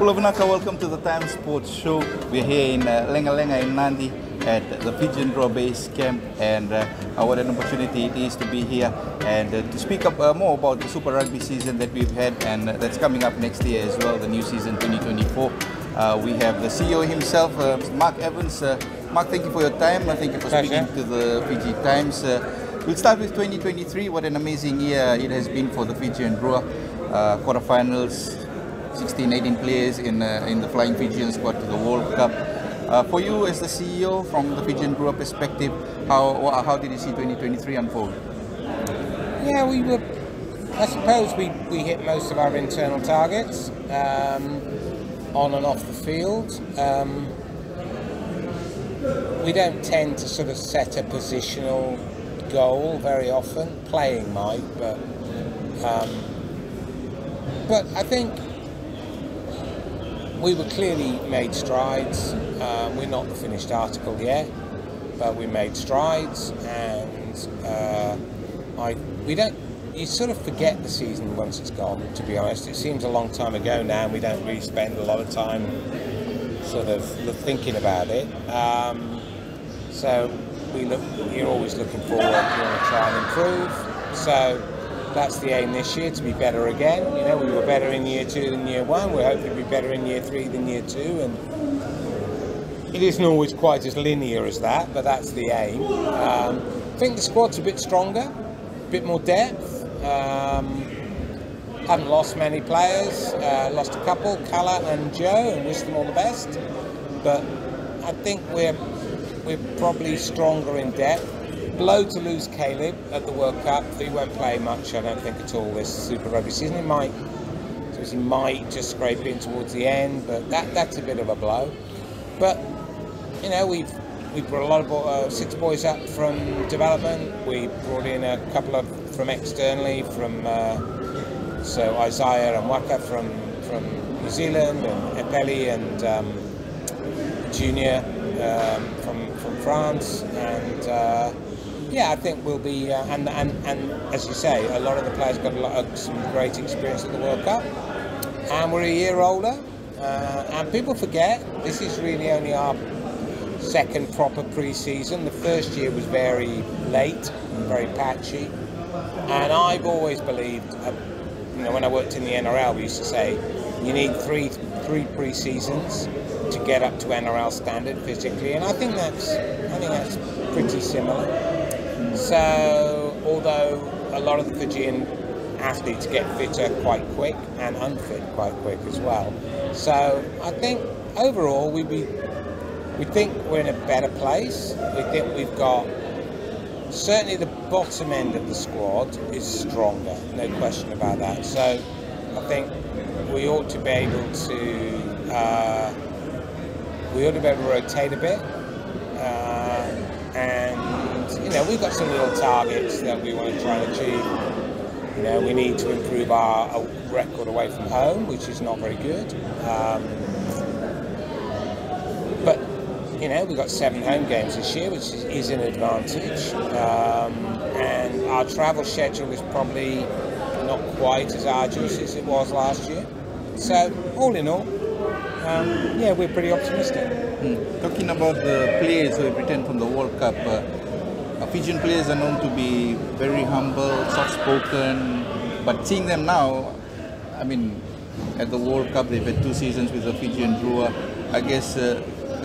Pulavunaka, welcome to the Time Sports Show. We're here in Lenga Lenga in Nandi at the Fijian Drua Base Camp, and what an opportunity it is to be here and to speak up more about the Super Rugby season that we've had and that's coming up next year as well, the new season 2024. We have the CEO himself, Mark Evans. Mark, thank you for your time. Thank you for speaking to the Fiji Times. We'll start with 2023. What an amazing year it has been for the Fijian Drua. Quarterfinals, 16, 18 players in the Flying Fijian squad to the World Cup. For you as the CEO, from the Fijian Drua perspective, how did you see 2023 unfold? Yeah, we were. I suppose we hit most of our internal targets on and off the field. We don't tend to sort of set a positional goal very often. Playing might, but I think we were clearly made strides. We're not the finished article yet, but we made strides, and we don't. You sort of forget the season once it's gone. To be honest, it seems a long time ago now. And we don't really spend a lot of time sort of thinking about it. So you're always looking forward. You want to try and improve. So that's the aim this year, to be better again. You know, we were better in year two than year one. We're hoping to be better in year three than year two, and it isn't always quite as linear as that, but that's the aim. I think the squad's a bit stronger, a bit more depth. Haven't lost many players. Lost a couple, Kala and Joe, and wish them all the best. But I think we're probably stronger in depth. Blow to lose Caleb at the World Cup. He won't play much, I don't think, at all this Super Rugby season. He might just scrape in towards the end, but that's a bit of a blow. But you know, we've brought a lot of 6 boys up from development. We brought in a couple of from externally, from so Isaiah and Waka from New Zealand, and Epeli and Junior from France, and. Yeah, I think we'll be, and as you say, a lot of the players got some great experience at the World Cup, and we're a year older, and people forget this is really only our second proper pre-season. The first year was very late, very patchy, and I've always believed, you know, when I worked in the NRL, we used to say you need three pre-seasons to get up to NRL standard physically, and I think that's pretty similar. So, although a lot of the Fijian athletes get fitter quite quick and unfit quite quick as well, so I think overall we think we're in a better place. We think we've got, certainly the bottom end of the squad is stronger, no question about that. So I think we ought to be able to rotate a bit, and. You know, we've got some little targets that we want to try and achieve. You know, we need to improve our record away from home, which is not very good. But, you know, we've got 7 home games this year, which is an advantage. And our travel schedule is probably not quite as arduous as it was last year. So, all in all, yeah, we're pretty optimistic. Talking about the players who have returned from the World Cup, Fijian players are known to be very humble, soft-spoken, but seeing them now, I mean, at the World Cup, they've had 2 seasons with the Fijian Drua. I guess the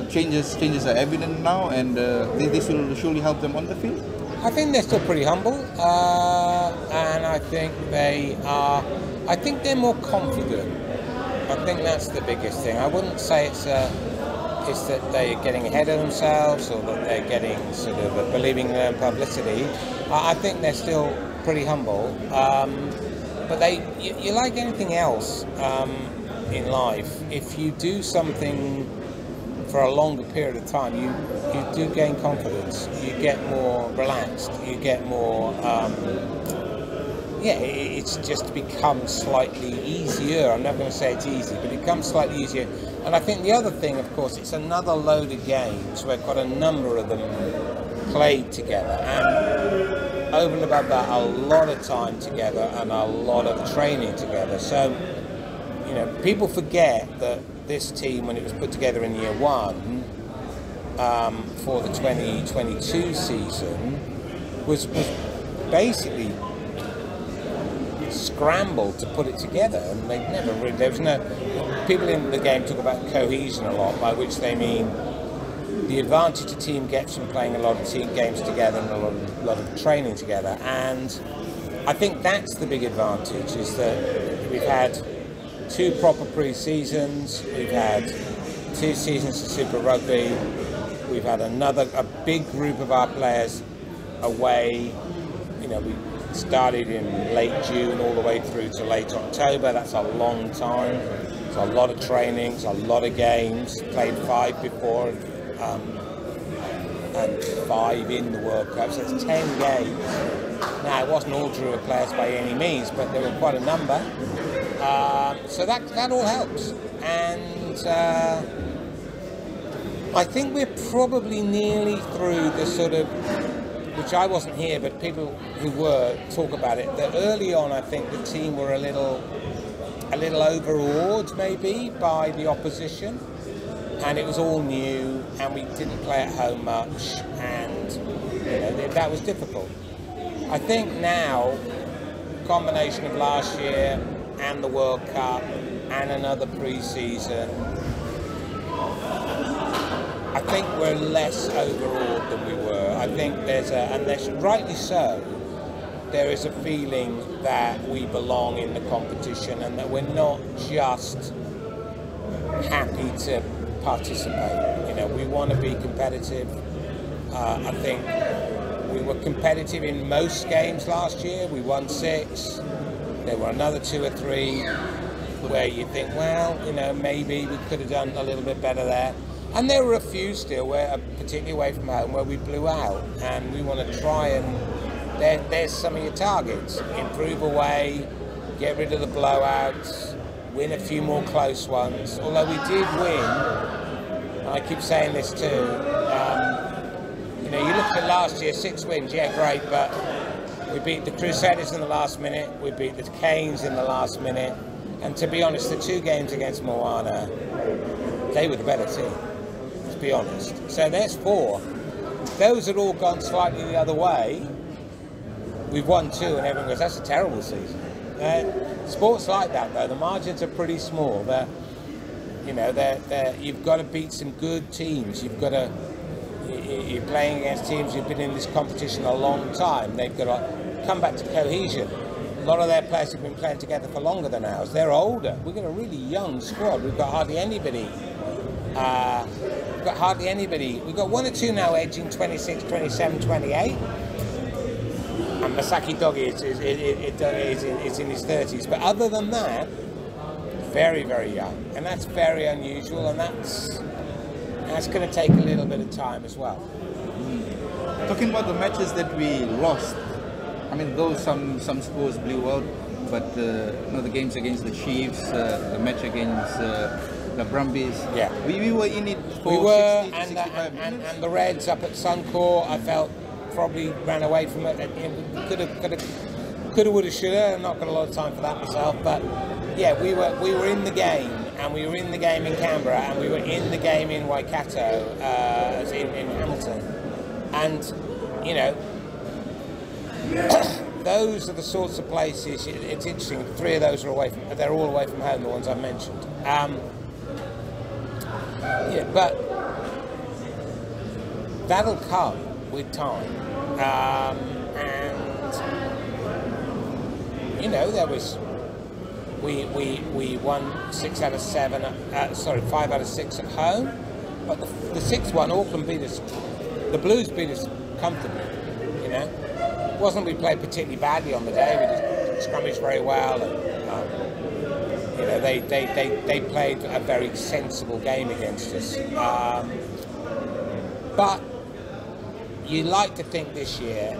changes are evident now, and this will surely help them on the field. I think they're still pretty humble, and I think they are. I think they're more confident. I think that's the biggest thing. I wouldn't say it's that they're getting ahead of themselves, or that they're getting sort of believing in their own publicity. I think they're still pretty humble, but you like anything else in life, if you do something for a longer period of time, you do gain confidence, you get more relaxed, you get more, yeah, it's just become slightly easier. I'm not going to say it's easy, but it becomes slightly easier. And I think the other thing, of course, it's another load of games where quite a number of them played together, and over and above that, a lot of time together and a lot of training together. So you know, people forget that this team, when it was put together in year one for the 2022 season, was basically scrambled to put it together, and they've never really, there was no, people in the game talk about cohesion a lot, by which they mean the advantage a team gets from playing a lot of team games together and a lot of training together. And I think that's the big advantage, is that we've had two proper pre-seasons, we've had two seasons of Super Rugby, we've had a big group of our players away. You know, we started in late June all the way through to late October. That's a long time. It's a lot of trainings, a lot of games, played 5 before, and 5 in the World Cup, so it's 10 games. Now, it wasn't all Drua players by any means, but there were quite a number. So that all helps. And I think we're probably nearly through the sort of, which I wasn't here, but people who were talk about it, that early on I think the team were a little overawed maybe by the opposition. And it was all new, and we didn't play at home much, and you know, that was difficult. I think now, combination of last year and the World Cup and another pre-season, I think we're less overawed than we were. I think there's rightly so, there is a feeling that we belong in the competition and that we're not just happy to participate. You know, we want to be competitive. I think we were competitive in most games last year. We won 6. There were another 2 or 3 where you think, well, you know, maybe we could have done a little bit better there. And there were a few still, where, particularly away from home, where we blew out. And we want to try and there's some of your targets: improve away, get rid of the blowouts, win a few more close ones. Although we did win, and I keep saying this too, you know, you look at last year, 6 wins, yeah, great, but we beat the Crusaders in the last minute, we beat the Canes in the last minute, and to be honest, the 2 games against Moana, they were the better team, to be honest. So there's 4. Those had all gone slightly the other way. We've won 2 and everyone goes, that's a terrible season. Sports like that, though, the margins are pretty small. You know, you've got to beat some good teams. You're playing against teams who've been in this competition a long time. They've got to come back to cohesion. A lot of their players have been playing together for longer than ours. They're older. We've got a really young squad. We've got hardly anybody. We've got 1 or 2 now edging 26, 27, 28. And Masaki Dogi is in his 30s. But other than that, very, very young. And that's very unusual, and that's going to take a little bit of time as well. Talking about the matches that we lost, I mean, though some scores blew out, but you know, the games against the Chiefs, the match against the Brumbies, yeah, we were in it for 65 minutes. And the Reds up at Suncorp, I felt, probably ran away from it. Coulda, woulda, shoulda. I'm not got a lot of time for that myself, but yeah, we were in the game, and we were in the game in Canberra, and we were in the game in Waikato, as in Hamilton, and you know, those are the sorts of places. It's interesting. 3 of those are away from. They're all away from home. The ones I mentioned. Yeah, but that'll come with time. And you know, there was we won 6 out of 7. 5 out of 6 at home. But the 6th one, Auckland beat us. The Blues beat us comfortably. You know, it wasn't we played particularly badly on the day. We just scrummaged very well. And, you know, they played a very sensible game against us. But you like to think this year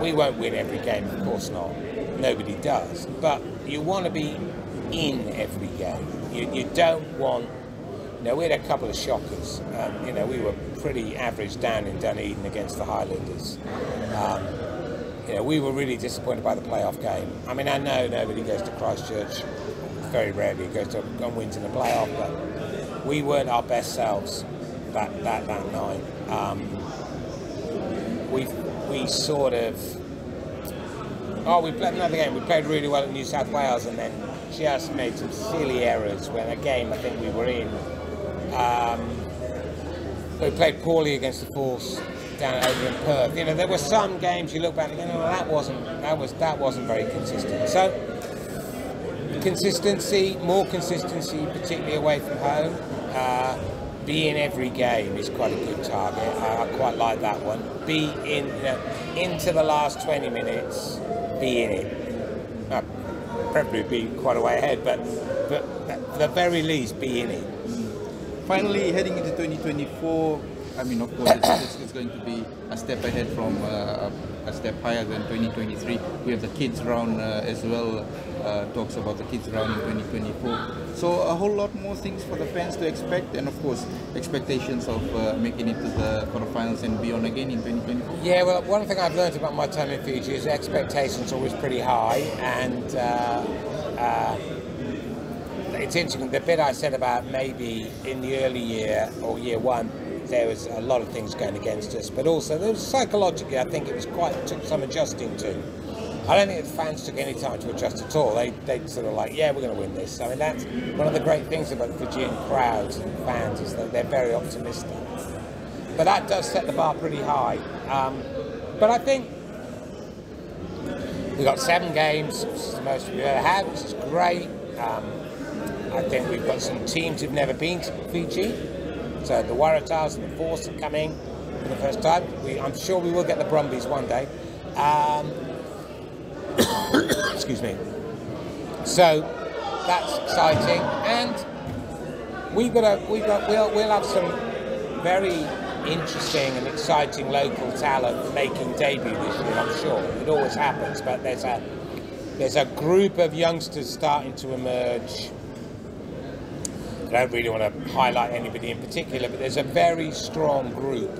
we won't win every game, of course not. Nobody does. But you want to be in every game. You don't want. You know, we had a couple of shockers. You know, we were pretty average down in Dunedin against the Highlanders. You know, we were really disappointed by the playoff game. I mean, I know nobody goes to Christchurch very rarely goes to and wins in the playoff, but we weren't our best selves that night. We sort of, we played another game. We played really well at New South Wales, and then just made some silly errors when a game I think we were in. We played poorly against the Force down over in Perth. You know, there were some games you look back and go, "No, that wasn't very consistent." So consistency, more consistency, particularly away from home. Be in every game is quite a good target. I quite like that one. Be in, you know, into the last 20 minutes. Be in it. Probably be quite a way ahead, but at the very least, be in it. Finally, heading into 2024, I mean, of course, it's going to be a step ahead from a step higher than 2023. We have the kids round as well. Talks about the kids round in 2024. So a whole lot more things for the fans to expect, and of course, expectations of making it to the quarterfinals and beyond again in 2024. Yeah, well, one thing I've learned about my time in Fiji is expectations are always pretty high, and it's interesting. The bit I said about maybe in the early year or year one, there was a lot of things going against us, but also there was psychologically, I think it was took some adjusting to. I don't think the fans took any time to adjust at all. They sort of like, yeah, we're going to win this. I mean, that's one of the great things about the Fijian crowds and fans is that they're very optimistic. But that does set the bar pretty high. But I think we got 7 games, which is the most we've ever had, which is great. I think we've got some teams who've never been to Fiji. So the Waratahs and the Force are coming for the first time. I'm sure we will get the Brumbies one day. Excuse me. So that's exciting, and we'll have some very interesting and exciting local talent making debut this year. I'm sure it always happens, but there's a group of youngsters starting to emerge. I don't really want to highlight anybody in particular, but there's a very strong group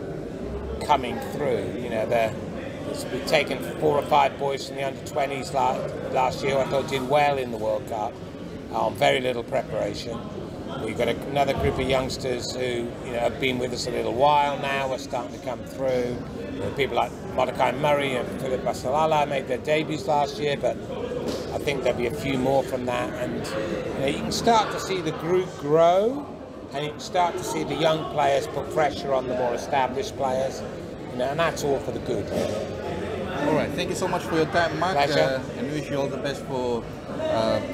coming through. You know, we've taken 4 or 5 boys from the under-20s last year. I thought did well in the World Cup on very little preparation. We've got another group of youngsters who, you know, have been with us a little while now. We're starting to come through. You know, people like Mordecai Murray and Philip Basalala made their debuts last year, but I think there'll be a few more from that. And you know, you can start to see the group grow, and you can start to see the young players put pressure on the more established players. You know, and that's all for the good. All right, thank you so much for your time, Mark. Pleasure. And wish you all the best for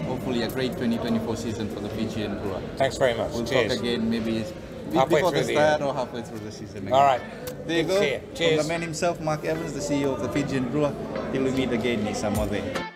hopefully a great 2024 season for the Fijian Drua. Thanks very much. We'll talk again maybe halfway before the start or halfway through the season. Again. All right. There you go. Cheers. From the man himself, Mark Evans, the CEO of the Fijian Drua. Till we meet again in some other day.